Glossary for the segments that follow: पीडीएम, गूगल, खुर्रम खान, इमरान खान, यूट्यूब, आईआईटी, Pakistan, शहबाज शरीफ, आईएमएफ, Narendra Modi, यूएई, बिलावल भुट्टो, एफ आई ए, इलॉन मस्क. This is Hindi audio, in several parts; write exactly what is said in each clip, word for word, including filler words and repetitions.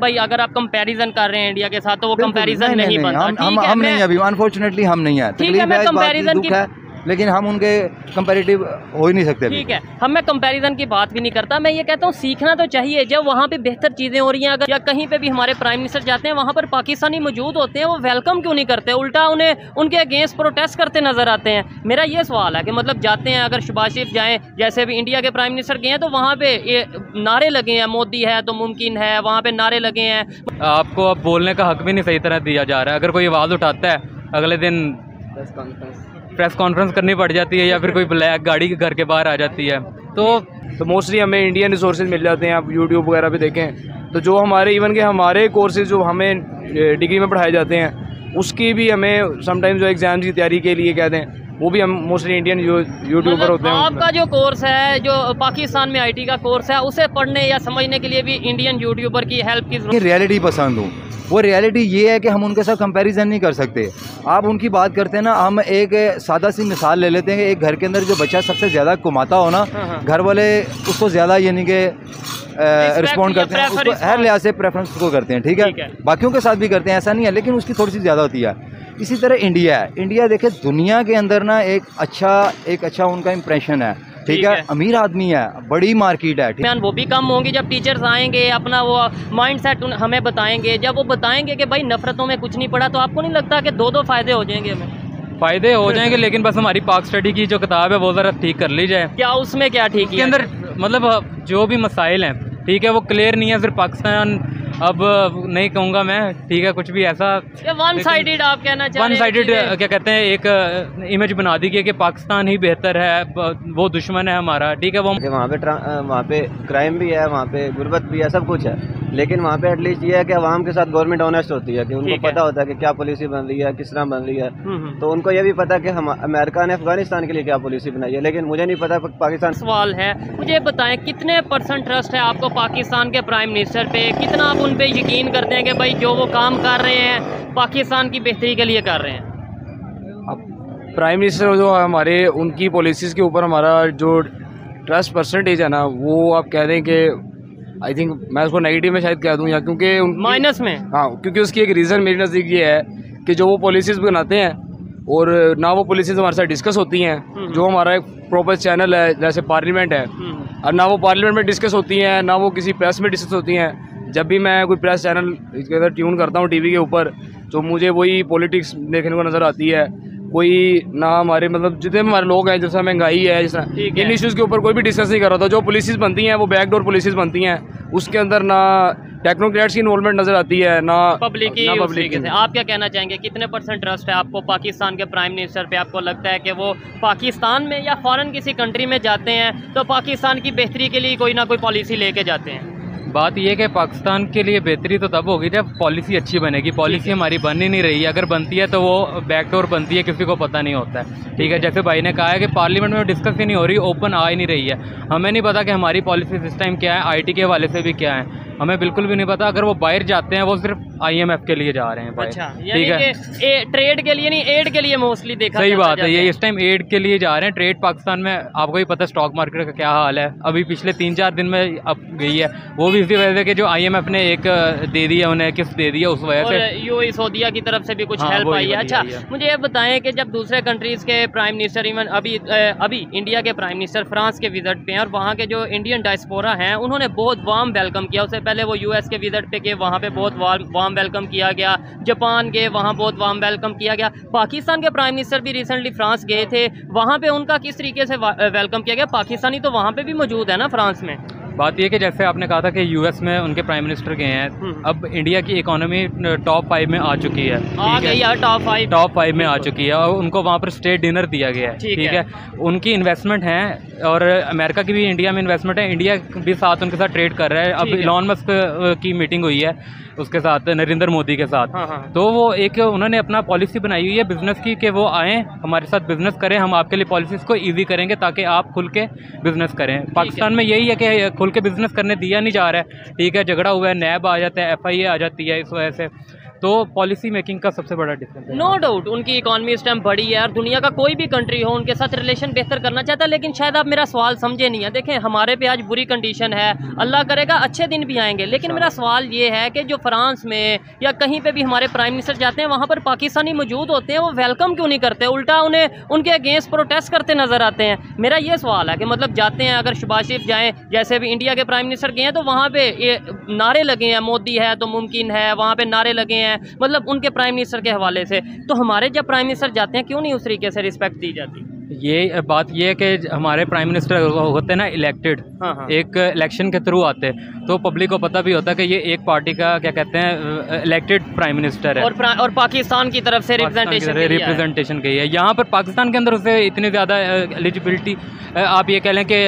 भाई अगर आप कंपैरिजन कर रहे हैं इंडिया के साथ तो वो कंपैरिजन नहीं बनता। हम हम नहीं अभी अनफॉर्चुनेटली हम नहीं है, ठीक है, मैं कंपैरिजन की, लेकिन हम उनके कंपैरेटिव हो ही नहीं सकते, ठीक है, हम मैं कंपैरिजन की बात भी नहीं करता। मैं ये कहता हूँ सीखना तो चाहिए, जब वहाँ पे बेहतर चीज़ें हो रही हैं, अगर या कहीं पे भी हमारे प्राइम मिनिस्टर जाते हैं वहाँ पर पाकिस्तानी मौजूद होते हैं, वो वेलकम क्यों नहीं करते, उल्टा उन्हें उनके अगेंस्ट प्रोटेस्ट करते नजर आते हैं। मेरा ये सवाल है कि मतलब जाते हैं, अगर शहबाज शरीफ जाएँ जैसे अभी इंडिया के प्राइम मिनिस्टर गए हैं तो वहाँ पर नारे लगे हैं, मोदी है तो मुमकिन है, वहाँ पर नारे लगे हैं। आपको अब बोलने का हक भी नहीं सही तरह दिया जा रहा है, अगर कोई आवाज़ उठाता है अगले दिन प्रेस कॉन्फ्रेंस करनी पड़ जाती है या फिर कोई ब्लैक गाड़ी के घर के बाहर आ जाती है। तो तो मोस्टली हमें इंडियन रिसोर्सेज मिल जाते हैं, आप यूट्यूब वगैरह पे देखें तो जो हमारे इवन के हमारे कोर्सेज जो हमें डिग्री में पढ़ाए जाते हैं उसकी भी हमें समटाइम्स जो एग्ज़ाम की तैयारी के लिए कहते हैं वो भी हम मोस्टली इंडियन यूट्यूबर मतलब होते हैं। आपका जो कोर्स है जो पाकिस्तान में आईटी का कोर्स है उसे पढ़ने या समझने के लिए भी इंडियन यूट्यूबर की हेल्प की। रियलिटी पसंद हूँ, वो रियलिटी ये है कि हम उनके साथ कंपैरिजन नहीं कर सकते। आप उनकी बात करते हैं ना, हम एक सादा सी मिसाल ले लेते हैं कि एक घर के अंदर जो बच्चा सबसे ज़्यादा कमाता हो ना, घर वाले उसको ज़्यादा यानी कि रिस्पॉन्ड करते हैं, उसको हर लिहाज से प्रेफरेंस उसको करते हैं, ठीक है, बाकियों के साथ भी करते हैं, ऐसा नहीं है, लेकिन उसकी थोड़ी सी ज़्यादा होती है। इसी तरह इंडिया है, इंडिया देखे दुनिया के अंदर ना एक अच्छा एक अच्छा उनका इम्प्रेशन है, ठीक है, अमीर आदमी है, बड़ी मार्केट है, ठीक है, वो भी कम होंगी जब टीचर्स आएंगे, अपना वो माइंडसेट हमें बताएंगे, जब वो बताएंगे कि भाई नफरतों में कुछ नहीं पड़ा, तो आपको नहीं लगता कि दो दो फायदे हो जाएंगे हमें? फायदे हो जाएंगे, लेकिन बस हमारी पाक स्टडी की जो किताब है वो ज़रा ठीक कर ली जाए। क्या उसमें क्या ठीक है? अंदर मतलब जो भी मसाइल हैं, ठीक है, वो क्लियर नहीं है, सिर्फ पाकिस्तान अब नहीं कहूँगा मैं, ठीक है, कुछ भी ऐसा वन साइडेड आप कहना चाह रहे हैं, वन साइडेड क्या कहते हैं, एक इमेज बना दी गई कि पाकिस्तान ही बेहतर है, वो दुश्मन है हमारा, ठीक है, वो वहाँ पे वहाँ पे क्राइम भी है, वहाँ पे गुर्बत भी है, सब कुछ है, लेकिन वहाँ पे एटलीस्ट ये है कि आवाम के साथ गवर्नमेंट ऑनेस्ट होती है कि उनको पता होता है कि क्या पॉलिसी बन रही है, किस तरह बन रही है, तो उनको यह भी पता कि हम अमेरिका ने अफगानिस्तान के लिए क्या पॉलिसी बनाई है, लेकिन मुझे नहीं पता पाकिस्तान। सवाल है, मुझे बताएं कितने परसेंट ट्रस्ट है आपको पाकिस्तान के प्राइम मिनिस्टर पे, कितना उन पे यकीन करते हैं कि भाई जो वो काम कर रहे हैं पाकिस्तान की बेहतरी के लिए कर रहे हैं? अब प्राइम मिनिस्टर जो हमारे उनकी पॉलिसीज़ के ऊपर हमारा जो ट्रस्ट परसेंटेज है ना, वो आप कह रहे हैं कि आई थिंक मैं उसको नेगेटिव में शायद कह दूं या क्योंकि माइनस में, हाँ, क्योंकि उसकी एक रीज़न मेरी नज़दीक ये है कि जो वो पॉलिसीज़ बनाते हैं और ना वो पॉलिसीज़ हमारे साथ डिस्कस होती हैं, जो हमारा एक प्रॉपर चैनल है जैसे पार्लियामेंट है, और ना वो पार्लियामेंट में डिस्कस होती हैं, ना वो किसी प्रेस में डिस्कस होती हैं। जब भी मैं कोई प्रेस चैनल इसके अंदर ट्यून करता हूँ टीवी के ऊपर तो मुझे वही पॉलिटिक्स देखने को नज़र आती है, कोई ना हमारे मतलब जितने हमारे लोग हैं, जैसा महंगाई है, जिस तरह इन इश्यूज़ के ऊपर कोई भी डिस्कस नहीं कर रहा था। जो पॉलिसीज़ बनती हैं वो बैकडोर पॉलिसीज़ बनती हैं, उसके अंदर ना टेक्नोक्रेट्स की इन्वॉल्वमेंट नज़र आती है, ना पब्लिक की। आप क्या कहना चाहेंगे, कितने परसेंट ट्रस्ट है आपको पाकिस्तान के प्राइम मिनिस्टर पे? आपको लगता है कि वो पाकिस्तान में या फॉरेन किसी कंट्री में जाते हैं तो पाकिस्तान की बेहतरी के लिए कोई ना कोई पॉलिसी लेके जाते हैं? बात यह कि पाकिस्तान के लिए बेहतरी तो तब होगी जब पॉलिसी अच्छी बनेगी। पॉलिसी हमारी बन ही नहीं रही है, अगर बनती है तो वो बैकडोर बनती है, किसी को पता नहीं होता है, ठीक है। जैसे भाई ने कहा है कि पार्लियामेंट में डिस्कस ही नहीं हो रही, ओपन आ ही नहीं रही है, हमें नहीं पता कि हमारी पॉलिसी सिस्टम क्या है, आईटी के हवाले से भी क्या है, हमें बिल्कुल भी नहीं पता। अगर वो बाहर जाते हैं वो सिर्फ आईएमएफ के लिए जा रहे हैं, अच्छा, ठीक है, ट्रेड के लिए नहीं, एड के लिए मोस्टली देखा। सही बात है, ये इस टाइम एड के लिए जा रहे हैं, ट्रेड पाकिस्तान में आपको ही पता स्टॉक मार्केट का क्या हाल है, अभी पिछले तीन चार दिन में अब गई है, वो भी इसी वजह से कि जो आईएमएफ ने एक दे दिया, उन्हें किस्त दे दिया, उस वजह से यूएई सऊदीया की तरफ से भी कुछ हेल्प आई है। अच्छा, मुझे ये बताएं कि जब दूसरे कंट्रीज़ के प्राइम मिनिस्टर, इवन अभी अभी इंडिया के प्राइम मिनिस्टर फ्रांस के विजिट पे हैं और वहाँ के जो इंडियन डायस्पोरा हैं उन्होंने बहुत वार्म वेलकम किया, उससे पहले वो यूएस के विजिट पे गए, वहाँ पे बहुत वार्म वेलकम किया गया, जापान गए, वहाँ बहुत वार्म वेलकम किया गया, पाकिस्तान के प्राइम मिनिस्टर भी रिसेंटली फ्रांस गए थे, वहाँ पे उनका किस तरीके से वेलकम किया गया? पाकिस्तानी तो वहाँ पे भी मौजूद है ना फ्रांस में। बात यह कि जैसे आपने कहा था कि यूएस में उनके प्राइम मिनिस्टर गए हैं, अब इंडिया की इकोनॉमी टॉप फाइव में आ चुकी है, आ गई है टॉप फाइव टॉप फाइव में आ चुकी है, और उनको वहाँ पर स्टेट डिनर दिया गया है, ठीक है, उनकी इन्वेस्टमेंट है, और अमेरिका की भी इंडिया में इन्वेस्टमेंट है, इंडिया भी साथ उनके साथ ट्रेड कर रहा है। अब इलॉन मस्क की मीटिंग हुई है उसके साथ, नरेंद्र मोदी के साथ, तो वो एक उन्होंने अपना पॉलिसी बनाई हुई है बिजनेस की कि वो आएँ हमारे साथ बिजनेस करें, हम आपके लिए पॉलिसीज़ को ईजी करेंगे ताकि आप खुल के बिजनेस करें। पाकिस्तान में यही है कि खुल के बिजनेस करने दिया नहीं जा रहा है, ठीक है, झगड़ा हुआ है, नैब आ जाता है, एफ आई ए आ जाती है, इस वजह से। तो पॉलिसी मेकिंग का सबसे बड़ा डिफरेंस है। नो डाउट उनकी इकोनॉमी इस टाइम बड़ी है और दुनिया का कोई भी कंट्री हो उनके साथ रिलेशन बेहतर करना चाहता है, लेकिन शायद आप मेरा सवाल समझे नहीं है। देखें हमारे पे आज बुरी कंडीशन है, अल्लाह करेगा अच्छे दिन भी आएंगे, लेकिन मेरा सवाल ये है कि जो फ्रांस में या कहीं पर भी हमारे प्राइम मिनिस्टर जाते हैं वहाँ पर पाकिस्तानी मौजूद होते हैं, वो वेलकम क्यों नहीं करते, उल्टा उन्हें उनके अगेंस्ट प्रोटेस्ट करते नजर आते हैं। मेरा ये सवाल है कि मतलब जाते हैं, अगर शहबाज शरीफ जाएँ जैसे अभी इंडिया के प्राइम मिनिस्टर गए हैं तो वहाँ पर नारे लगे हैं, मोदी है तो मुमकिन है, वहाँ पर नारे लगे हैं, मतलब उनके प्राइम मिनिस्टर के हवाले से। तो हमारे जब प्राइम मिनिस्टर जाते हैं क्यों नहीं उस तरीके से रिस्पेक्ट दी जाती? ये बात ये है कि हमारे प्राइम मिनिस्टर होते ना इलेक्टेड, हाँ हाँ। एक इलेक्शन के थ्रू आते तो पब्लिक को पता भी होता कि ये एक पार्टी का क्या कहते हैं इलेक्टेड प्राइम मिनिस्टर है और, और पाकिस्तान की तरफ से रिप्रेजेंटेशन की है। यहाँ पर पाकिस्तान के अंदर उसे इतनी ज़्यादा एलिजिबिलिटी आप ये कह लें कि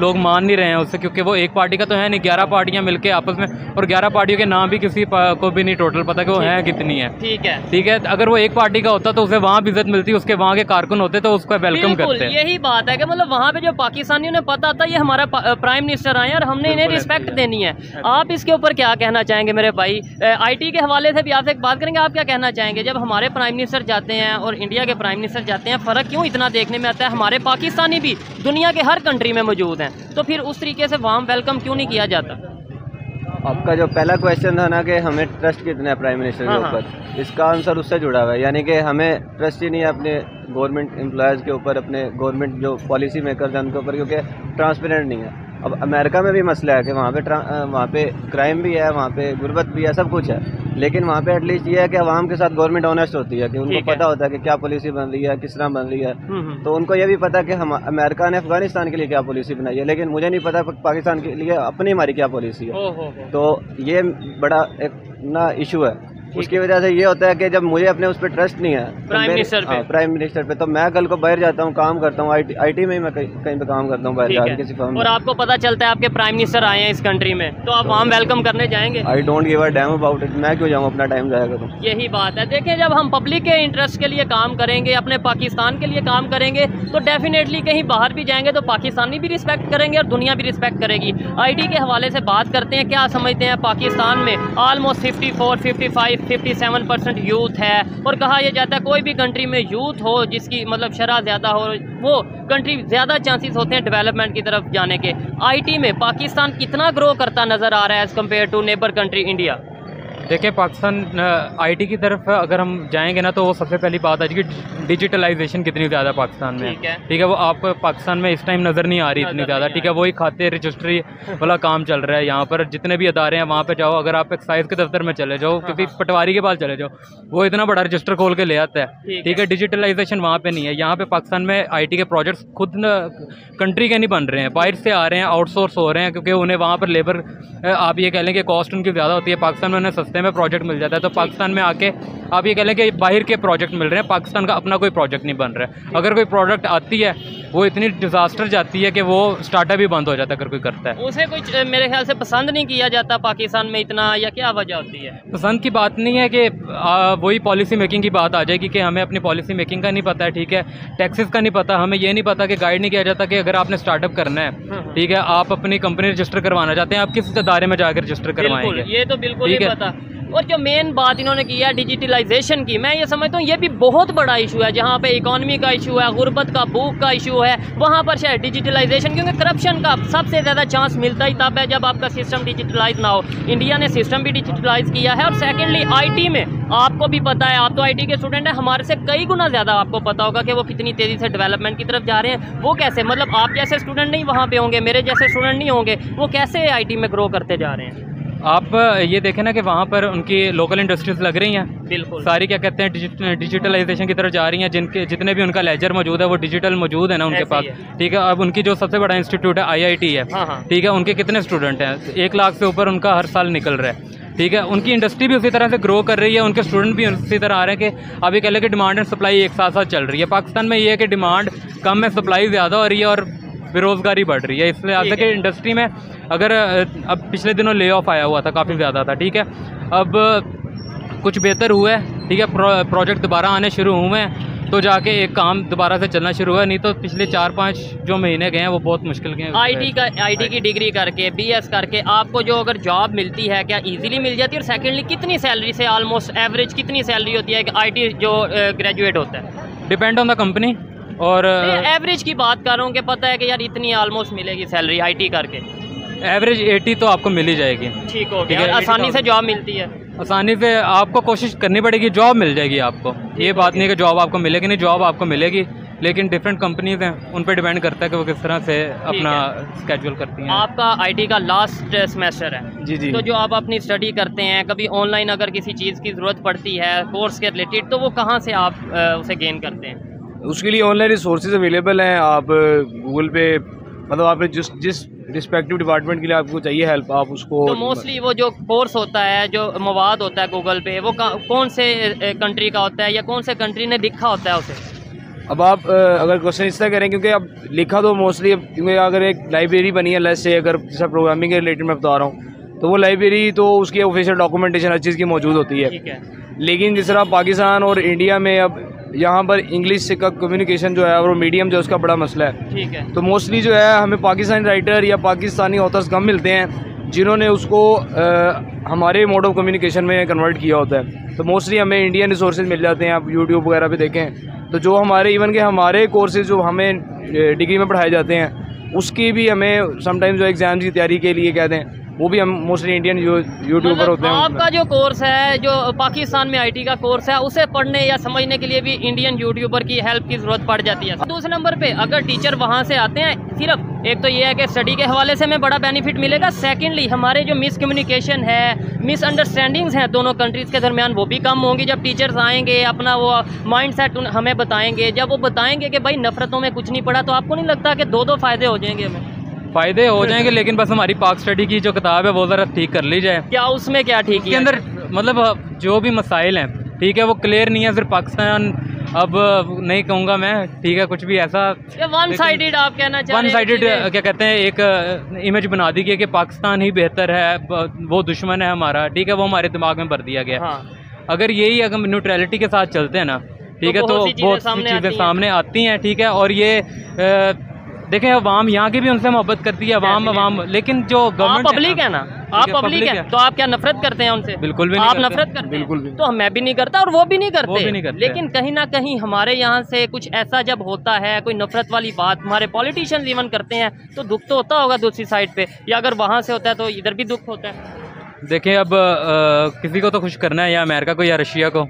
लोग मान नहीं रहे हैं उससे, क्योंकि वो एक पार्टी का तो है नहीं, ग्यारह पार्टियाँ मिलकर आपस में, और ग्यारह पार्टियों के नाम भी किसी को भी नहीं टोटल पता कि वो हैं कितनी है। ठीक है ठीक है, अगर वो एक पार्टी का होता तो उसे वहाँ भी इज्जत मिलती, उसके वहाँ के कारकुन होते तो उसका वेलकम करते। यही बात है कि मतलब वहाँ पे जो पाकिस्तानियों ने पता था ये हमारा प्राइम मिनिस्टर आए हैं और हमने इन्हें रिस्पेक्ट देनी है। आप इसके ऊपर क्या कहना चाहेंगे मेरे भाई? आईटी के हवाले से भी आपसे एक बात करेंगे, आप क्या कहना चाहेंगे जब हमारे प्राइम मिनिस्टर जाते हैं और इंडिया के प्राइम मिनिस्टर जाते हैं फ़र्क क्यों इतना देखने में आता है? हमारे पाकिस्तानी भी दुनिया के हर कंट्री में मौजूद हैं, तो फिर उस तरीके से वार्म वेलकम क्यों नहीं किया जाता? आपका जो पहला क्वेश्चन था ना कि हमें ट्रस्ट कितना है प्राइम मिनिस्टर के ऊपर, इसका आंसर उससे जुड़ा हुआ है, यानी कि हमें ट्रस्ट ही नहीं है अपने गवर्नमेंट एम्प्लॉयज़ के ऊपर, अपने गवर्नमेंट जो पॉलिसी मेकर्स हैं उनके ऊपर, क्योंकि ट्रांसपेरेंट नहीं है। अब अमेरिका में भी मसला है कि वहाँ पे वहाँ पे क्राइम भी है, वहाँ पे गुर्बत भी है, सब कुछ है, लेकिन वहाँ पे एटलीस्ट ये है कि आवाम के साथ गवर्नमेंट ऑनेस्ट होती है कि उनको पता होता है कि क्या पॉलिसी बन रही है, किस तरह बन रही है। तो उनको ये भी पता है कि हम अमेरिका ने अफगानिस्तान के लिए क्या पॉलिसी बनाई है, लेकिन मुझे नहीं पता पाकिस्तान के लिए अपनी हमारी क्या पॉलिसी है। तो ये बड़ा एक ना इशू है, उसकी वजह से ये होता है कि जब मुझे अपने उस पर ट्रस्ट नहीं है प्राइम मिनिस्टर पे, प्राइम मिनिस्टर पे, तो मैं कल को बाहर जाता हूँ, काम करता हूँ, आईटी आईटी में मैं कहीं पे काम करता हूँ बाहर जाकर किसी फर्म में, और आपको पता चलता है आपके प्राइम मिनिस्टर आए हैं इस कंट्री में, तो आप वहाँ वेलकम करने जाएंगे? I don't give a damn about it, मैं क्यों जाऊँ, अपना टाइम जाया करूँ। यही बात है। देखिए जब हम पब्लिक के इंटरेस्ट के लिए काम करेंगे, अपने पाकिस्तान के लिए काम करेंगे, तो डेफिनेटली कहीं बाहर भी जाएंगे तो पाकिस्तानी भी रिस्पेक्ट करेंगे और दुनिया भी रिस्पेक्ट करेगी। आई टी के हवाले से बात करते हैं, क्या समझते हैं पाकिस्तान में almost fifty four fifty five सत्तावन परसेंट यूथ है और कहा यह जाता है कोई भी कंट्री में यूथ हो जिसकी मतलब शरह ज़्यादा हो वो कंट्री ज़्यादा चांसेस होते हैं डेवलपमेंट की तरफ जाने के। आईटी में पाकिस्तान कितना ग्रो करता नज़र आ रहा है as compare to neighbour country India? देखिए पाकिस्तान आईटी की तरफ अगर हम जाएंगे ना तो वो सबसे पहली बात आज की डिजिटलाइजेशन कितनी ज़्यादा पाकिस्तान में, ठीक है ठीक है वो आपको पाकिस्तान में इस टाइम नज़र नहीं आ रही इतनी ज़्यादा। ठीक है वही खाते रजिस्ट्री वाला काम चल रहा है, यहाँ पर जितने भी अदारे हैं वहाँ पे जाओ, अगर आप एक्साइज के दफ्तर में चले जाओ, किसी पटवारी के पास चले जाओ, वो इतना बड़ा रजिस्टर खोल के ले आता है। ठीक है डिजिटलाइजेशन वहाँ पर नहीं है। यहाँ पर पाकिस्तान में आईटी के प्रोजेक्ट्स खुद कंट्री के नहीं बन रहे हैं, बाहर से आ रहे हैं, आउटसोर्स हो रहे हैं, क्योंकि उन्हें वहाँ पर लेबर आप ये कह लें कि कॉस्ट उनकी ज़्यादा होती है। पाकिस्तान में उन्हें सस्ते में प्रोजेक्ट मिल जाता है, तो पाकिस्तान में आके आप ये कह लें कि बाहर के प्रोजेक्ट मिल रहे हैं, पाकिस्तान का अपना कोई प्रोजेक्ट नहीं बन रहा है। अगर कोई प्रोडक्ट आती है वो इतनी डिजास्टर जाती है कि वो स्टार्टअप ही बंद हो जाता है अगर कोई करता है। उसे कुछ मेरे ख्याल से पसंद नहीं किया जाता पाकिस्तान में इतना, या क्या वजह होती है? पसंद की बात नहीं है कि वही पॉलिसी मेकिंग की बात आ जाएगी कि हमें अपनी पॉलिसी मेकिंग का नहीं पता है। ठीक है टैक्सेस का नहीं पता, हमें ये नहीं पता कि गाइड नहीं किया जाता कि अगर आपने स्टार्टअप करना है, ठीक है आप अपनी कंपनी रजिस्टर करवाना चाहते हैं, आप किस दायरे में जाकर रजिस्टर करवाएंगे, ये तो बिल्कुल नहीं पता। और जो मेन बात इन्होंने की है डिजिटलाइजेशन की, मैं ये समझता हूँ ये भी बहुत बड़ा इशू है। जहाँ पे इकोनॉमी का इशू है, गुर्बत का, भूख का इशू है, वहाँ पर शायद डिजिटलाइजेशन, क्योंकि करप्शन का सबसे ज़्यादा चांस मिलता ही तब है जब आपका सिस्टम डिजिटलाइज ना हो। इंडिया ने सिस्टम भी डिजिटलाइज किया है। और सेकेंडली आईटी में आपको भी पता है, आप तो आईटी के स्टूडेंट हैं, हमारे से कई गुना ज़्यादा आपको पता होगा कि वो कितनी तेज़ी से डेवलपमेंट की तरफ जा रहे हैं। वो कैसे, मतलब आप जैसे स्टूडेंट नहीं वहाँ पर होंगे, मेरे जैसे स्टूडेंट नहीं होंगे, वो कैसे आईटी में ग्रो करते जा रहे हैं? आप ये देखें ना कि वहाँ पर उनकी लोकल इंडस्ट्रीज लग रही हैं, बिल्कुल सारी क्या कहते हैं डिजिट, डिजिटलाइजेशन की तरफ जा रही हैं, जिनके जितने भी उनका लेजर मौजूद है वो डिजिटल मौजूद है ना उनके पास। ठीक है अब उनकी जो सबसे बड़ा इंस्टीट्यूट है आईआईटी है, ठीक हाँ। है उनके कितने स्टूडेंट हैं, एक लाख से ऊपर उनका हर साल निकल रहा है। ठीक है उनकी इंडस्ट्री भी उसी तरह से ग्रो कर रही है, उनके स्टूडेंट भी उसी तरह आ रहे हैं कि अभी कह लें कि डिमांड एंड सप्लाई एक साथ साथ चल रही है। पाकिस्तान में ये है कि डिमांड कम है, सप्लाई ज़्यादा हो रही है और बेरोजगारी बढ़ रही है। इसलिए आज तक इंडस्ट्री में अगर अब पिछले दिनों ले ऑफ आया हुआ था, काफ़ी ज़्यादा था। ठीक है अब कुछ बेहतर हुआ है, ठीक है प्रोजेक्ट दोबारा आने शुरू हुए हैं, तो जाके एक काम दोबारा से चलना शुरू हुआ, नहीं तो पिछले चार पाँच जो महीने गए हैं वो बहुत मुश्किल गए। आईटी का आईटी की डिग्री करके बीएस करके आपको जो अगर जॉब मिलती है क्या इजीली मिल जाती है? और सेकेंडली कितनी सैलरी से ऑलमोस्ट एवरेज कितनी सैलरी होती है कि आईटी जो ग्रेजुएट होता है? Depend on the company. और एवरेज की बात कर रहा हूँ कि पता है कि यार इतनी ऑलमोस्ट मिलेगी सैलरी आईटी करके, एवरेज अस्सी तो आपको मिल ही जाएगी। ठीक हो गया, आसानी से जॉब मिलती है? आसानी से आपको कोशिश करनी पड़ेगी, जॉब मिल जाएगी आपको। ये बात नहीं कि जॉब आपको मिलेगी नहीं, जॉब आपको मिलेगी, लेकिन डिफरेंट कंपनीज हैं, उन पर डिपेंड करता है कि वो किस तरह से अपना स्केड्यूल करती हैं। आपका आईटी का लास्ट सेमेस्टर है जी जी, तो जो आप अपनी स्टडी करते हैं कभी ऑनलाइन अगर किसी चीज़ की ज़रूरत पड़ती है कोर्स के रिलेटेड, तो वो कहाँ से आप उसे गेन करते हैं? उसके लिए ऑनलाइन रिसोर्सेज अवेलेबल हैं। आप गूगल पे, मतलब आप जिस जिस रिस्पेक्टिव डिपार्टमेंट के लिए आपको चाहिए हेल्प, आप उसको। तो मोस्टली वो जो कोर्स होता है, जो मवाद होता है गूगल पे, वो कौन से कंट्री का होता है या कौन से कंट्री ने लिखा होता है उसे? अब आप अगर क्वेश्चन इस तरह करें, क्योंकि अब लिखा तो मोस्टली, क्योंकि अगर एक लाइब्रेरी बनी है लेस से, अगर जैसा प्रोग्रामिंग के रिलेटेड मैं बता रहा हूँ, तो वो लाइब्रेरी तो उसकी ऑफिशियल डॉक्यूमेंटेशन हर चीज़ की मौजूद होती है। ठीक है, लेकिन जिस तरह पाकिस्तान और इंडिया में अब यहाँ पर इंग्लिश का कम्युनिकेशन जो है और मीडियम जो है उसका बड़ा मसला है। ठीक है, तो मोस्टली जो है हमें पाकिस्तानी राइटर या पाकिस्तानी ऑथर्स कम मिलते हैं जिन्होंने उसको आ, हमारे मोड ऑफ कम्युनिकेशन में कन्वर्ट किया होता है। तो मोस्टली हमें इंडियन रिसोर्सेज मिल जाते हैं। आप यूट्यूब वगैरह पे देखें तो जो हमारे इवन के हमारे कोर्सेज जो हमें डिग्री में पढ़ाए जाते हैं उसकी भी हमें समटाइम्स जो एग्ज़ाम की तैयारी के लिए कहते हैं वो भी हम मोस्टली इंडियन यूट्यूबर मतलब होते हैं। आपका जो कोर्स है, जो पाकिस्तान में आईटी का कोर्स है, उसे पढ़ने या समझने के लिए भी इंडियन यूट्यूबर की हेल्प की ज़रूरत पड़ जाती है। दूसरे नंबर पे अगर टीचर वहाँ से आते हैं, सिर्फ एक तो ये है कि स्टडी के हवाले से हमें बड़ा बेनिफिट मिलेगा, सेकेंडली हमारे जो मिस कम्युनिकेशन है, मिस अंडरस्टैंडिंग्स हैं दोनों कंट्रीज़ के दरमियान, वो भी कम होंगी। जब टीचर्स आएँगे अपना वो माइंड सेट हमें बताएँगे, जब वो बताएँगे कि भाई नफरतों में कुछ नहीं पड़ा, तो आपको नहीं लगता कि दो दो फ़ायदे हो जाएंगे? हमें फ़ायदे हो जाएंगे, लेकिन बस हमारी पाक स्टडी की जो किताब है वो ज़रा ठीक कर ली जाए। क्या उसमें क्या ठीक है? इसके अंदर मतलब जो भी मसाइल हैं, ठीक है, वो क्लियर नहीं है। सिर्फ पाकिस्तान अब नहीं कहूँगा मैं, ठीक है, कुछ भी ऐसा वन साइडेड आप कहना चाह वन साइडेड क्या कहते हैं, एक इमेज बना दी गई कि पाकिस्तान ही बेहतर है, वो दुश्मन है हमारा, ठीक है, वो हमारे दिमाग में भर दिया गया। हाँ। अगर यही अगर न्यूट्रलिटी के साथ चलते हैं ना, ठीक है, तो बहुत सी चीज़ें सामने आती हैं। ठीक है, और ये देखें अवाम यहाँ की भी उनसे मोहब्बत करती है, अवाम अवाम लेकिन जो गवर्नमेंट पब्लिक है ना, आप पब्लिक है, तो आप क्या नफरत करते हैं उनसे? बिल्कुल भी नहीं। आप नफरत करते हैं? बिल्कुल भी। तो मैं भी नहीं करता और वो भी नहीं करते, वो भी नहीं करते। लेकिन कहीं ना कहीं हमारे यहाँ से कुछ ऐसा जब होता है, कोई नफरत वाली बात हमारे पॉलिटिशियन इवन करते हैं, तो दुख तो होता होगा दूसरी साइड पे, या अगर वहाँ से होता है तो इधर भी दुख होता है। देखें अब किसी को तो खुश करना है, या अमेरिका को या रशिया को,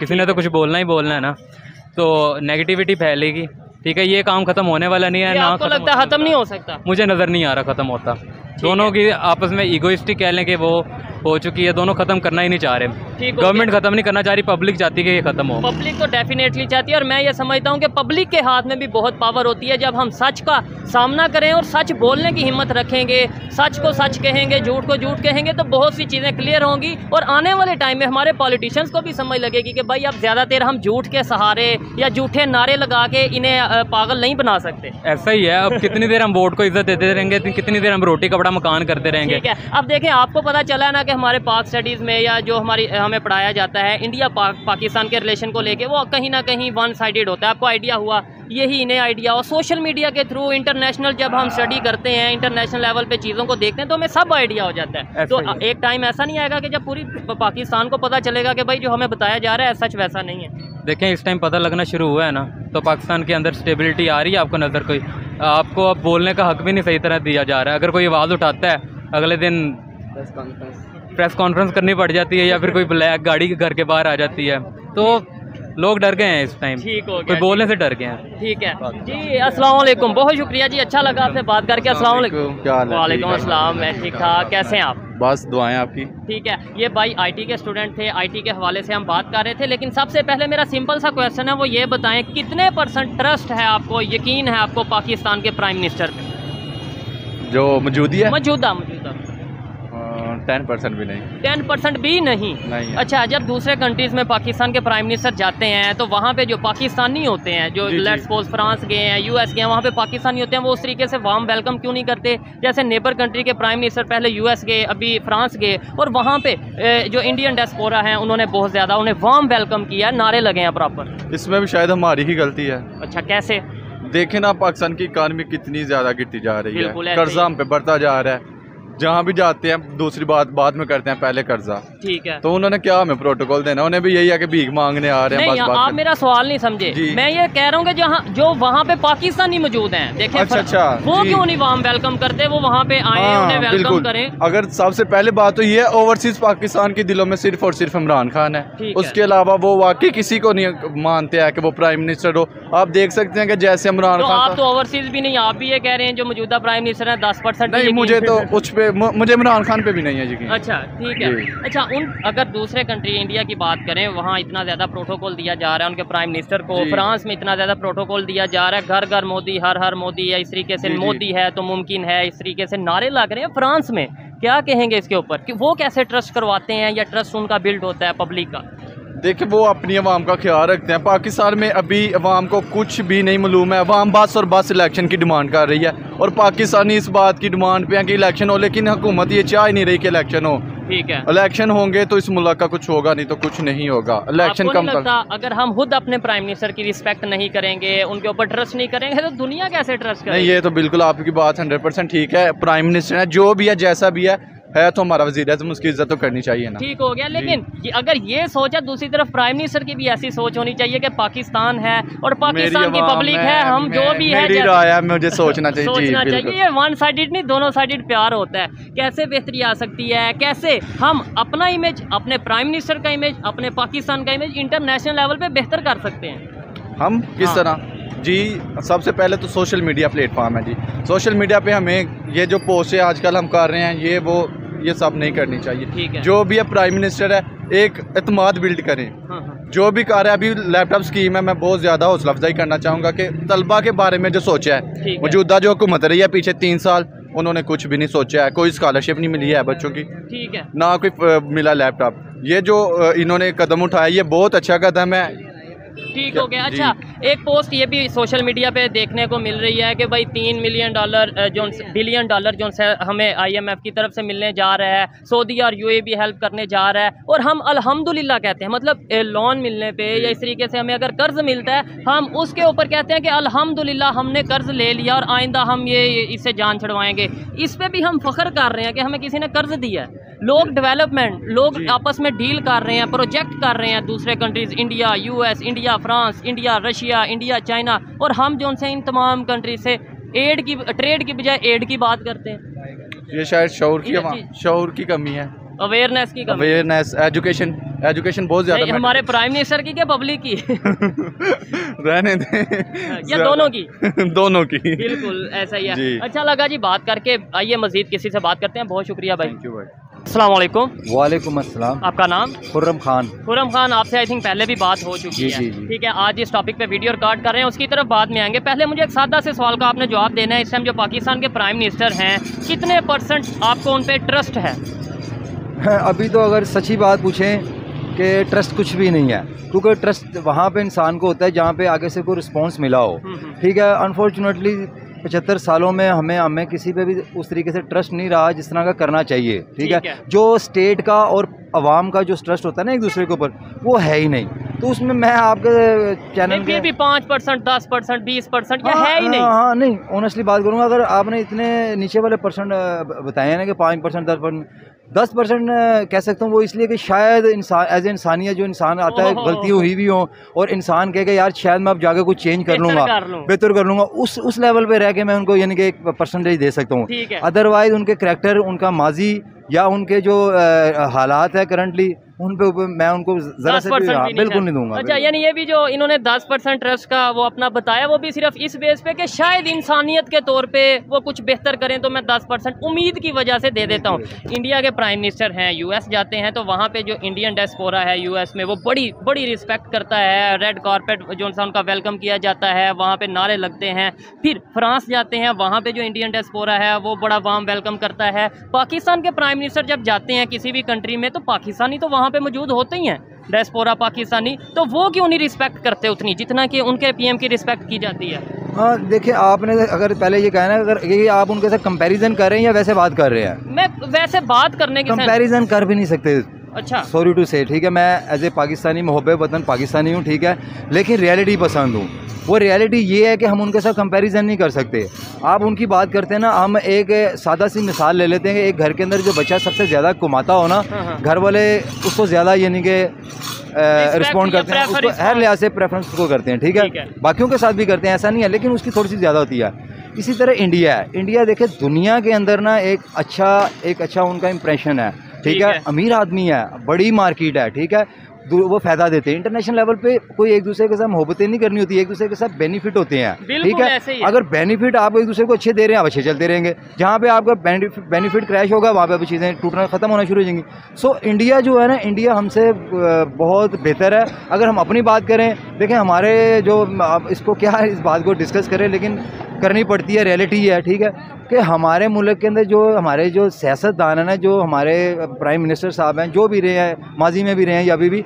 किसी ने तो कुछ बोलना ही बोलना है ना, तो नेगेटिविटी फैलेगी। ठीक है, ये काम खत्म होने वाला नहीं है ना, आपको लगता है खत्म नहीं हो सकता? मुझे नज़र नहीं आ रहा खत्म होता। दोनों की आपस में ईगोइस्टिक कह लें कि वो हो चुकी है, दोनों खत्म करना ही नहीं चाह रहे। गवर्नमेंट खत्म नहीं करना चाह रही, पब्लिक चाहती है कि ये खत्म हो। पब्लिक तो डेफिनेटली चाहती है, और मैं ये समझता हूँ कि पब्लिक के हाथ में भी बहुत पावर होती है। जब हम सच का सामना करें और सच बोलने की हिम्मत रखेंगे, सच को सच कहेंगे, झूठ को झूठ कहेंगे, तो बहुत सी चीज़ें क्लियर होंगी। और आने वाले टाइम में हमारे पॉलिटिशियंस को भी समझ लगेगी कि भाई अब ज़्यादा देर हम झूठ के सहारे या झूठे नारे लगा के इन्हें पागल नहीं बना सकते। ऐसा ही है, अब कितनी देर हम वोट को इज्जत देते रहेंगे, कितनी देर हम रोटी कपड़ा मकान करते रहेंगे। ठीक है, अब देखें आपको पता चला है ना कि हमारे पाक स्टडीज़ में या जो हमारी हमें पढ़ाया जाता है इंडिया पाक, पाकिस्तान के रिलेशन को लेके, वो कहीं ना कहीं वन साइडेड होता है। आपको आइडिया हुआ, यही इन्हें आइडिया हो। सोशल मीडिया के थ्रू इंटरनेशनल जब हम स्टडी करते हैं, इंटरनेशनल लेवल पे चीज़ों को देखते हैं, तो हमें सब आइडिया हो जाता है। तो एक टाइम ऐसा नहीं आएगा कि जब पूरी पाकिस्तान को पता चलेगा कि भाई जो हमें बताया जा रहा है सच वैसा नहीं है। देखें इस टाइम पता लगना शुरू हुआ है ना, तो पाकिस्तान के अंदर स्टेबिलिटी आ रही है। आपको नज़र कोई आपको अब बोलने का हक भी नहीं सही तरह दिया जा रहा है। अगर कोई आवाज़ उठाता है, अगले दिन प्रेस कॉन्फ्रेंस प्रेस कॉन्फ्रेंस करनी पड़ जाती है, या फिर कोई ब्लैक गाड़ी घर के बाहर आ जाती है, तो लोग डर गए हैं इस टाइम। ठीक हो गया, कोई बोलने से डर गए हैं। ठीक है जी, अस्सलाम वालेकुम, बहुत शुक्रिया जी, अच्छा लगा आपसे बात करके। अस्सलाम वालेकुम। क्या हाल है? वालेकुम अस्सलाम, मैं ठीक ठाक, कैसे हैं आप? बस दुआएं आपकी। ठीक है, ये भाई आईटी के स्टूडेंट थे, आईटी के हवाले से हम बात कर रहे थे, लेकिन सबसे पहले मेरा सिंपल सा क्वेश्चन है, वो ये बताएं कितने परसेंट ट्रस्ट है आपको, यकीन है आपको पाकिस्तान के प्राइम मिनिस्टर पे जो मौजूदा मौजूदा मौजूदा टेन परसेंट भी नहीं, टेन परसेंट भी नहीं, नहीं। अच्छा, जब दूसरे कंट्रीज में पाकिस्तान के प्राइम मिनिस्टर जाते हैं तो वहाँ पे जो पाकिस्तानी होते हैं, जो लेट्स सपोज फ्रांस गए हैं, यूएस गए हैं, वहाँ पे पाकिस्तानी होते हैं, वो उस तरीके से वार्म वेलकम क्यों नहीं करते जैसे नेबर कंट्री के प्राइम मिनिस्टर पहले यूएस गए, अभी फ्रांस गए, और वहाँ पे जो इंडियन डायस्पोरा है उन्होंने बहुत ज़्यादा उन्हें वार्म वेलकम किया, नारे लगे हैं प्रॉपर। इसमें भी शायद हमारी ही गलती है। अच्छा, कैसे? देखें ना, पाकिस्तान की इकानमी कितनी ज़्यादा गिरती जा रही है, कर्जा हम पे बढ़ता जा रहा है, जहाँ भी जाते हैं दूसरी बात बाद में करते हैं पहले कर्जा, ठीक है, तो उन्होंने क्या हमें प्रोटोकॉल देना, उन्हें भी यही है कि भीख मांगने आ रहे हैं। नहीं, बस बात आप मेरा सवाल नहीं समझे, मैं ये कह रहा हूँ कि जहाँ जो वहाँ पे पाकिस्तानी मौजूद हैं, देखें, अच्छा अच्छा, वो क्यों नहीं वार्म वेलकम करते, वो वहाँ पे आए उन्हें वेलकम करें। अगर सबसे पहले बात तो ये है, ओवरसीज पाकिस्तान के दिलों में सिर्फ और सिर्फ इमरान खान है, उसके अलावा वो वाकई किसी को नहीं मानते हैं कि वो प्राइम मिनिस्टर हो। आप देख सकते हैं कि जैसे इमरान खान, आप तो ओवरसीज भी नहीं, आप भी ये कह रहे हैं जो मौजूदा प्राइम मिनिस्टर है दस परसेंट नहीं, मुझे तो उस पे मुझे इमरान खान पे भी नहीं है यकीन। अच्छा, ठीक है। अच्छा, उन अगर दूसरे कंट्री इंडिया की बात करें, वहाँ इतना ज़्यादा प्रोटोकॉल दिया जा रहा है उनके प्राइम मिनिस्टर को, फ्रांस में इतना ज़्यादा प्रोटोकॉल दिया जा रहा है, घर घर मोदी, हर हर मोदी है, इस तरीके से मोदी है तो मुमकिन है, इस तरीके से नारे लग रहे हैं। फ्रांस में क्या कहेंगे इसके ऊपर कि वो कैसे ट्रस्ट करवाते हैं या ट्रस्ट उनका बिल्ड होता है पब्लिक का? देखिए, वो अपनी आवाम का ख्याल रखते हैं। पाकिस्तान में अभी आवाम को कुछ भी नहीं मालूम है, आवाम बस और बस इलेक्शन की डिमांड कर रही है, और पाकिस्तानी इस बात की डिमांड पे है कि इलेक्शन हो, लेकिन हुकूमत ये चाह ही नहीं रही कि इलेक्शन हो। ठीक है, इलेक्शन होंगे तो इस मुल्क का कुछ होगा, नहीं तो कुछ नहीं होगा। इलेक्शन कम लगता, अगर हम खुद अपने प्राइम मिनिस्टर की रिस्पेक्ट नहीं करेंगे, उनके ऊपर ट्रस्ट नहीं करेंगे, तो दुनिया कैसे ट्रस्ट करेगी? ये तो बिल्कुल आपकी बात हंड्रेड परसेंट ठीक है। प्राइम मिनिस्टर है जो भी है, जैसा भी है है तो हमारा वजीर आज़म, उसकी इज्जत तो करनी चाहिए ना। ठीक हो गया, लेकिन ये अगर ये सोच है, दूसरी तरफ प्राइम मिनिस्टर की भी ऐसी सोच होनी चाहिए कि पाकिस्तान है और पाकिस्तान की पब्लिक है, हम जो भी है, मेरी राय है, मुझे सोचना चाहिए, सोचना चाहिए। ये वन साइडेड नहीं, दोनों साइडेड प्यार होता है। कैसे बेहतरी आ सकती है, कैसे हम अपना इमेज, अपने प्राइम मिनिस्टर का इमेज, अपने पाकिस्तान का इमेज इंटरनेशनल लेवल पर बेहतर कर सकते हैं हम? किस तरह जी? सबसे पहले तो सोशल मीडिया प्लेटफॉर्म है जी, सोशल मीडिया पे हमें ये जो पोस्ट आजकल हम कर रहे हैं, ये वो ये सब नहीं करनी चाहिए। जो भी प्राइम मिनिस्टर है, एक एतमाद बिल्ड करें। हाँ हाँ। जो भी कार्य, अभी लैपटॉप स्कीम है, मैं बहुत ज़्यादा हौसला अफजाई करना चाहूँगा कि तलबा के बारे में जो सोचा है, मौजूदा जो हुकूमत रही है पिछले तीन साल उन्होंने कुछ भी नहीं सोचा है, कोई स्कॉलरशिप नहीं मिली है बच्चों की, ठीक है ना, कोई मिला लैपटॉप। ये जो इन्होंने कदम उठाया, ये बहुत अच्छा कदम है। ठीक हो गया। अच्छा, एक पोस्ट ये भी सोशल मीडिया पे देखने को मिल रही है कि भाई तीन मिलियन डॉलर जो बिलियन डॉलर जो हमें आईएमएफ की तरफ से मिलने जा रहा है, सऊदी और यूएई भी हेल्प करने जा रहा है, और हम अल्हम्दुलिल्लाह कहते हैं। मतलब लोन मिलने पे या इस तरीके से हमें अगर कर्ज मिलता है, हम उसके ऊपर कहते हैं कि अल्हम्दुलिल्लाह हमने कर्ज ले लिया और आइंदा हम ये इससे जान छुड़वाएंगे। इस पर भी हम फख्र कर रहे हैं कि हमें किसी ने कर्ज दिया है। लोग डेवलपमेंट, लोग आपस में डील कर रहे हैं, प्रोजेक्ट कर रहे हैं, दूसरे countries, India, US, India France, India Russia, India China, और हम जो उनसे इन तमाम कंट्रीज से एड की, ट्रेड की बजाय एड की बात करते हैं। ये शायद शऊर की शऊर की कमी है, अवेयरनेस की कमी, अवेयरनेस, एजुकेशन, एजुकेशन बहुत ज़्यादा हमारे प्राइम मिनिस्टर की क्या पब्लिक की रहने दें या दोनों की दोनों की बिल्कुल ऐसा ही है। अच्छा लगा जी बात करके, आइए मजीद किसी से बात करते हैं। बहुत शुक्रिया भाई, थैंक यू भाई। अस्सलाम वालेकुम। वालेकुम अस्सलाम। आपका नाम? खुर्रम खान। खुर्रम खान, आपसे आई थिंक पहले भी बात हो चुकी जी है। जी जी। ठीक है, आज इस टॉपिक पे वीडियो रिकॉर्ड कर रहे हैं, उसकी तरफ बाद में आएंगे। पहले मुझे एक सादा से सवाल का आपने जवाब देना है, इस टाइम जो पाकिस्तान के प्राइम मिनिस्टर हैं, कितने परसेंट आपको उन पर ट्रस्ट है? अभी तो अगर सच्ची बात पूछें कि ट्रस्ट कुछ भी नहीं है, क्योंकि ट्रस्ट वहाँ पर इंसान को होता है जहाँ पर आगे से कोई रिस्पॉन्स मिला हो। ठीक है, अनफॉर्चुनेटली पचहत्तर सालों में हमें हमें किसी पे भी उस तरीके से ट्रस्ट नहीं रहा जिस तरह का करना चाहिए। ठीक है? है जो स्टेट का और आवाम का जो ट्रस्ट होता है ना एक दूसरे के ऊपर, वो है ही नहीं। तो उसमें मैं आपके चैनल पे भी पाँच परसेंट दस परसेंट बीस परसेंट या है ही नहीं। हाँ नहीं, ऑनेस्टली बात करूँगा, अगर आपने इतने नीचे वाले परसेंट बताए ना कि पाँच परसेंट दस परसेंट दस परसेंट कह सकता हूँ वो इसलिए कि शायद इंसान एज ए इंसानियत जो इंसान आता है गलती हुई भी हो और इंसान कह के यार शायद मैं अब जाके कुछ चेंज कर लूँगा, बेहतर कर लूँगा, उस उस लेवल पे रह के मैं उनको यानी कि एक परसेंटेज दे सकता हूँ। अदरवाइज उनके करैक्टर, उनका माजी या उनके जो हालात है करंटली, उन पे मैं उनको जरा से भी बिल्कुल नहीं दूंगा। अच्छा, यानी ये भी जो इन्होंने दस परसेंट ट्रस्ट का वो अपना बताया वो भी सिर्फ इस बेस पे कि शायद इंसानियत के तौर पे वो कुछ बेहतर करें तो मैं दस परसेंट उम्मीद की वजह से दे देता हूँ। इंडिया के प्राइम मिनिस्टर हैं, यूएस जाते हैं तो वहाँ पे जो इंडियन डायस्पोरा है यूएस में वो बड़ी बड़ी रिस्पेक्ट करता है, रेड कारपेट जो सा उनका वेलकम किया जाता है, वहाँ पे नारे लगते हैं। फिर फ्रांस जाते हैं, वहाँ पे जो इंडियन डायस्पोरा है वो बड़ा वार्म वेलकम करता है। पाकिस्तान के प्राइम मिनिस्टर जब जाते हैं किसी भी कंट्री में तो पाकिस्तानी तो वहाँ पे मौजूद होते ही हैं, डायस्पोरा पाकिस्तानी, तो वो क्यों नहीं रिस्पेक्ट करते उतनी जितना कि उनके पीएम की रिस्पेक्ट की जाती है? हाँ देखिए, आपने अगर पहले ये कहा ना अगर कि आप उनके साथ कंपैरिजन कर रहे हैं या वैसे बात कर रहे हैं? मैं वैसे बात करने की कंपैरिजन कर भी नहीं सकते। अच्छा, सॉरी टू से, ठीक है, मैं एज ए पाकिस्तानी मोहब्बत वतन पाकिस्तानी हूँ, ठीक है, लेकिन रियलिटी पसंद हूँ। वो रियलिटी ये है कि हम उनके साथ कंपैरिजन नहीं कर सकते। आप उनकी बात करते हैं ना, हम एक सादा सी मिसाल ले लेते हैं, एक घर के अंदर जो बच्चा सबसे ज़्यादा कमाता हो ना, घर वाले उसको ज़्यादा यानी कि रिस्पॉन्ड करते हैं, उसको हर लिहाज से प्रेफरेंस उसको करते हैं, ठीक है, बाकियों के साथ भी करते हैं, ऐसा नहीं है, लेकिन उसकी थोड़ी सी ज़्यादा होती है। इसी तरह इंडिया है, इंडिया देखे दुनिया के अंदर ना एक अच्छा एक अच्छा उनका इंप्रेशन है, ठीक है, अमीर आदमी है, बड़ी मार्केट है, ठीक है, वो फायदा देते हैं। इंटरनेशनल लेवल पे कोई एक दूसरे के साथ मोहब्बतें नहीं करनी होती, एक दूसरे के साथ बेनिफिट होते हैं, ठीक है, है। अगर बेनिफिट आप एक दूसरे को अच्छे दे रहे हैं आप अच्छे चलते रहेंगे, जहाँ पे आपका बेनिफिट, बेनिफिट क्रैश होगा वहाँ पे आपकी चीज़ें टूटना खत्म होना शुरू हो जाएंगी। सो इंडिया जो है ना, इंडिया हमसे बहुत बेहतर है। अगर हम अपनी बात करें, देखें हमारे जो इसको क्या इस बात को डिस्कस करें, लेकिन करनी पड़ती है, रियलिटी है, ठीक है, कि हमारे मुल्क के अंदर जो हमारे जो सियासतदान हैं ना, जो हमारे प्राइम मिनिस्टर साहब हैं, जो भी रहे हैं, माजी में भी रहे हैं या अभी भी,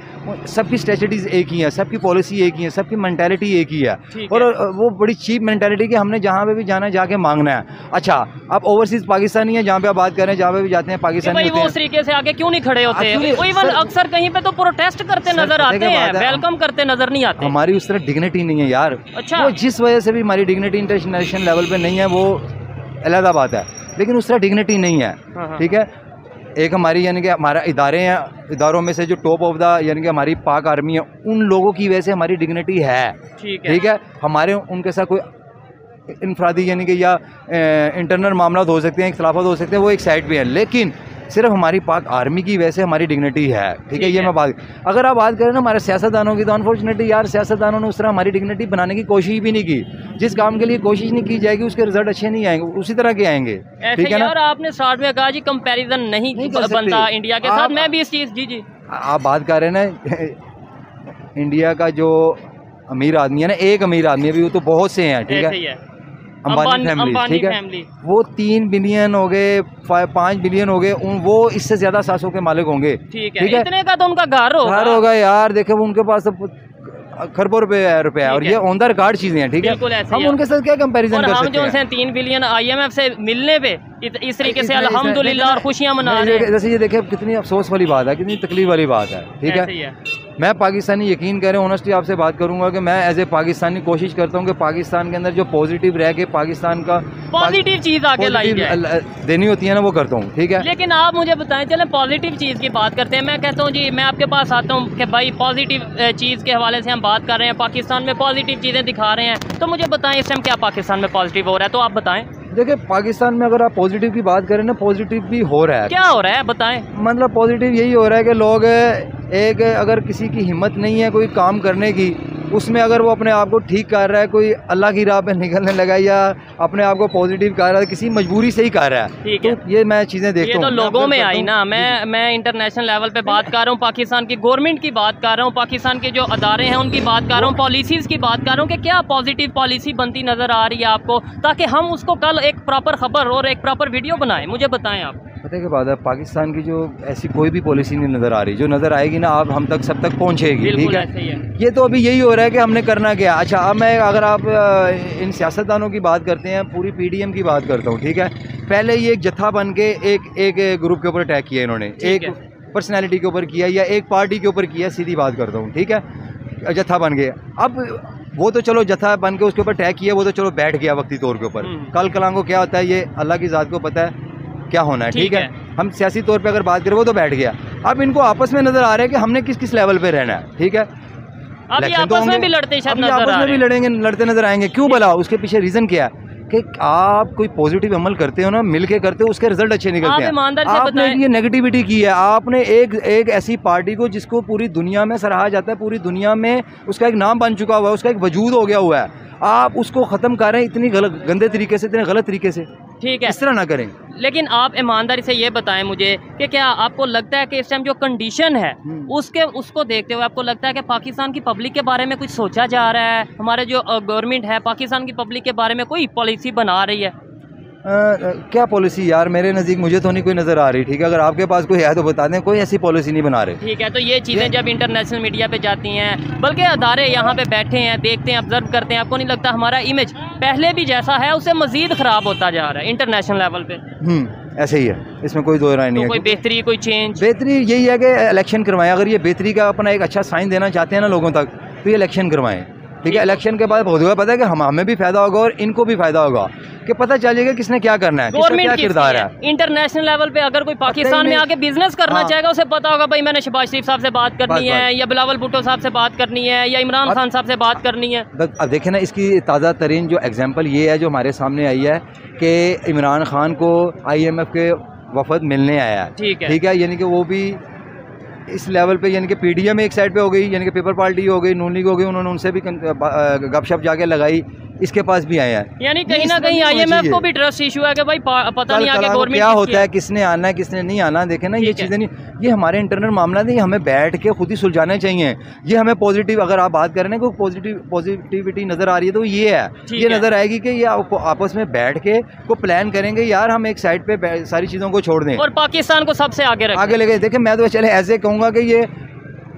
सबकी स्ट्रेटजीज एक ही है, सबकी पॉलिसी एक ही है, सबकी मैंटेलिटी एक ही है, और है। वो बड़ी चीप मैंटेलिटी कि हमने जहाँ पे भी जाना जाके मांगना है। अच्छा, अब ओवरसीज़ पाकिस्तानी है, जहाँ पे आप बात करें, जहाँ पे भी जाते हैं पाकिस्तानी वो उस तरीके से आगे क्यों नहीं खड़े होते? इवन अक्सर कहीं पे तो प्रोटेस्ट करते नजर आते हैं, वेलकम करते नजर नहीं आते। हमारी उस तरह डिग्निटी नहीं है यार। अच्छा, जिस वजह से भी हमारी डिग्निटी इंटरनेशनल लेवल पर नहीं है वो अलग बात है, लेकिन उस तरह डिग्निटी नहीं है, ठीक है। एक हमारी यानी कि हमारा इदारे हैं, इदारों में से जो टॉप ऑफ द यानी कि हमारी पाक आर्मी है, उन लोगों की वजह से हमारी डिग्निटी है, ठीक है, ठीक है? हमारे उनके साथ कोई इनफरादी यानी कि या इंटरनल मामला हो सकते हैं, इख्तलाफात हो सकते हैं, वो एक साइड पे है, लेकिन सिर्फ हमारी पाक आर्मी की वजह से हमारी डिग्निटी है, ठीक है, ये मैं बात। अगर आप बात करें ना हमारे सियासतदानों की, तो अनफॉर्चुनेटली यार सियासतदानों ने उस तरह हमारी डिग्निटी बनाने की कोशिश भी नहीं की। जिस काम के लिए कोशिश नहीं की जाएगी उसके रिजल्ट अच्छे नहीं आएंगे, उसी तरह के आएंगे, ठीक है ना। और आपने साथ में कहा जी कंपैरिजन नहीं बनता इंडिया के साथ, मैं भी इस चीज़ जी जी आप बात कर रहे हैं ना, इंडिया का जो अमीर आदमी है ना, एक अमीर आदमी अभी वो तो बहुत से हैं, ठीक है, अंबानी फैमिली, ठीक है, वो तीन बिलियन हो गए, पाँच बिलियन हो गए, वो इससे ज्यादा सासों के मालिक होंगे, ठीक है, इतने का तो उनका घर होगा, घर होगा यार। देखे वो उनके पास तो खरबों रुपए रुपया, और ये ऑन द रिकॉर्ड चीजें हैं, ठीक है, हम उनके साथ क्या कंपैरिजन कर सकते हैं? हम तीन बिलियन आईएमएफ से मिलने पे इस तरीके से अल्हम्दुलिल्लाह और खुशियां मना रहे हैं। जैसे ये देखिए कितनी अफसोस वाली बात है, कितनी तकलीफ वाली बात है, ठीक है। मैं पाकिस्तानी, यकीन करें, ऑनेस्टली आपसे बात करूंगा कि मैं एज ए पाकिस्तानी कोशिश करता हूं कि पाकिस्तान के अंदर जो पॉजिटिव रह के पाकिस्तान का पॉजिटिव चीज़ आगे लाई जाए, देनी होती है ना, वो करता हूँ, ठीक है। लेकिन आप मुझे बताएं, चलें पॉजिटिव चीज़ की बात करते हैं। मैं कहता हूँ जी, मैं आपके पास आता हूँ कि भाई पॉजिटिव चीज़ के हवाले से हम बात कर रहे हैं, पाकिस्तान में पॉजिटिव चीज़ें दिखा रहे हैं, तो मुझे बताएं इस टाइम क्या पाकिस्तान में पॉजिटिव हो रहा है, तो आप बताएँ। देखिए पाकिस्तान में अगर आप पॉजिटिव की बात करें ना, पॉजिटिव भी हो रहा है। क्या हो रहा है बताएं? मतलब पॉजिटिव यही हो रहा है कि लोग एक, अगर किसी की हिम्मत नहीं है कोई काम करने की, उसमें अगर वो अपने आप को ठीक कर रहा है, कोई अल्लाह की राह पे निकलने लगा या अपने आप को पॉजिटिव कर रहा है, किसी मजबूरी से ही कर रहा है, तो है। ये मैं चीज़ें देखता हूँ, ये तो लोगों में आई ना। मैं मैं इंटरनेशनल लेवल पे बात कर रहा हूँ, पाकिस्तान की गवर्नमेंट की बात कर रहा हूँ, पाकिस्तान के जो अदारे हैं उनकी बात कर रहा हूँ, पॉलिसीज़ की बात कर रहा हूँ कि क्या पॉजिटिव पॉलिसी बनती नज़र आ रही है आपको, ताकि हम उसको कल एक प्रॉपर खबर और एक प्रॉपर वीडियो बनाएं, मुझे बताएँ आप। पता के बाद पाकिस्तान की जो ऐसी कोई भी पॉलिसी नहीं नज़र आ रही, जो नज़र आएगी ना आप हम तक सब तक पहुंचेगी, ठीक है, ये तो अभी यही हो रहा है कि हमने करना क्या। अच्छा, अब मैं अगर आप इन सियासतदानों की बात करते हैं, पूरी पीडीएम की बात करता हूँ, ठीक है, पहले ये एक जत्था बन के एक एक ग्रुप के ऊपर अटैक किया इन्होंने, एक पर्सनैलिटी के ऊपर किया या एक पार्टी के ऊपर किया, सीधी बात करता हूँ, ठीक है, जत्था बन के। अब वो तो चलो जत्था बन के उसके ऊपर अटैक किया, वो तो चलो बैठ गया वक्ती तौर के ऊपर, कल कलाम को क्या होता है ये अल्लाह की ज़ात को पता है क्या होना है, ठीक है, है। हम सियासी तौर पे अगर बात करें वो तो बैठ गया। अब इनको आपस में नजर आ रहा है कि हमने किस किस लेवल पे रहना है, ठीक है, अब आपस में भी लड़ते शायद नजर आ रहे हैं, आपस में भी लड़ेंगे, लड़ते नजर आएंगे, क्यों भला, उसके पीछे रीजन क्या है? कि आप कोई पॉजिटिव अमल करते हो ना, मिलके करते हो, उसके रिजल्ट अच्छे निकलते हैं। आपने ये नेगेटिविटी की है, आपने एक एक ऐसी पार्टी को जिसको पूरी दुनिया में सराहा जाता है, पूरी दुनिया में उसका एक नाम बन चुका हुआ है, उसका एक वजूद हो गया हुआ है, आप उसको ख़त्म कर रहे हैं इतनी गलत गंदे तरीके से, इतने गलत तरीके से। ठीक है, इस तरह ना करें। लेकिन आप ईमानदारी से ये बताएं मुझे कि क्या आपको लगता है कि इस टाइम जो कंडीशन है उसके उसको देखते हुए आपको लगता है कि पाकिस्तान की पब्लिक के बारे में कुछ सोचा जा रहा है, हमारे जो गवर्नमेंट है पाकिस्तान की पब्लिक के बारे में कोई पॉलिसी बना रही है? आ, क्या पॉलिसी यार, मेरे नज़दीक मुझे तो नहीं कोई नज़र आ रही। ठीक है, अगर आपके पास कोई है तो बता दें, कोई ऐसी पॉलिसी नहीं बना रहे। ठीक है, तो ये चीज़ें जब इंटरनेशनल मीडिया पे जाती हैं, बल्कि अदारे यहाँ पे बैठे हैं, देखते हैं, ऑब्जर्व करते हैं, आपको नहीं लगता हमारा इमेज पहले भी जैसा है उससे मज़ीद ख़राब होता जा रहा है इंटरनेशनल लेवल पर? ऐसे ही है, इसमें कोई दो राय नहीं है। कोई बेहतरी, कोई चेंज? बेहतरी यही है कि इलेक्शन करवाएं। अगर ये बेहतरी का अपना एक अच्छा साइन देना चाहते हैं ना लोगों तक, तो ये इलेक्शन करवाएँ। ठीक है, इलेक्शन के बाद बहुत होगा, पता है कि हम हमें भी फायदा होगा और इनको भी फायदा होगा कि पता चलेगा किसने क्या करना है, किसने क्या किरदार है। इंटरनेशनल लेवल पे अगर कोई पाकिस्तान में आके बिजनेस करना हाँ। चाहेगा, उसे पता होगा भाई मैंने शहबाज शरीफ साहब से बात करनी बात, है बात। या बिलावल भुट्टो साहब से बात करनी है या इमरान खान साहब से बात करनी है। अब देखें ना, इसकी ताज़ा तरीन जो एग्जाम्पल ये है जो हमारे सामने आई है कि इमरान खान को आई एम एफ के वफद मिलने आया है। ठीक है, ठीक है, यानी कि वो भी इस लेवल पे, यानी कि पीडीएम एक साइड पे हो गई, यानी कि पेपर पार्टी हो गई, नून लीग हो गई, उन्होंने उनसे भी गपशप जाके लगाई, इसके पास भी आए हैं। यानी कहीं ना कहीं आईएमएफ को भी ट्रस्ट इशू है कि भाई पता नहीं आगे गवर्नमेंट क्या होता है, किसने आना है किसने नहीं आना। देखें ना, ये चीज़ें नहीं, ये हमारे इंटरनल मामला नहीं, हमें बैठ के खुद ही सुलझाने चाहिए। ये हमें पॉजिटिव, अगर आप बात करें ना कोई पॉजिटिव पॉजिटिविटी नज़र आ रही है तो ये है, ये नज़र आएगी कि ये आपस में बैठ के को प्लान करेंगे, यार हम एक साइड पर सारी चीज़ों को छोड़ दें और पाकिस्तान को सबसे आगे आगे लेके। देखें, मैं तो चले ऐसे कहूँगा कि ये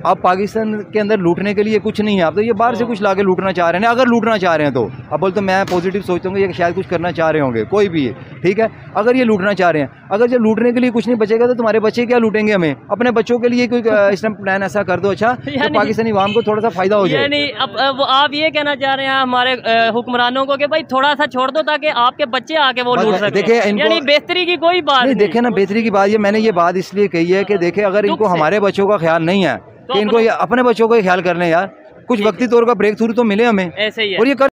आप पाकिस्तान के अंदर लूटने के लिए कुछ नहीं है, आप तो ये बाहर से कुछ लाके लूटना चाह रहे हैं। अगर लूटना चाह रहे हैं तो अब बोल तो मैं पॉजिटिव सोचता हूँ कि ये शायद कुछ करना चाह रहे होंगे, कोई भी है। ठीक है, अगर ये लूटना चाह रहे हैं, अगर जब लूटने के लिए कुछ नहीं बचेगा तो तुम्हारे बच्चे क्या लूटेंगे? हमें अपने बच्चों के लिए कोई इस टाइम प्लान ऐसा कर दो अच्छा तो पाकिस्तानी आवाम को थोड़ा सा फायदा हो जाए। अब आप ये कहना चाह रहे हैं हमारे हुक्मरानों को कि भाई थोड़ा सा छोड़ दो ताकि आपके बच्चे आके वो लूट सकें? देखिए, बेहतरी की कोई बात नहीं। देखे ना, बेहतरी की बात, ये मैंने ये बात इसलिए कही है कि देखे अगर इनको हमारे बच्चों का ख्याल नहीं है तो इनको अपने बच्चों का ख्याल करने यार, कुछ वक्ती तौर का ब्रेक थ्रू तो मिले हमें, ऐसे ही है। और ये कर...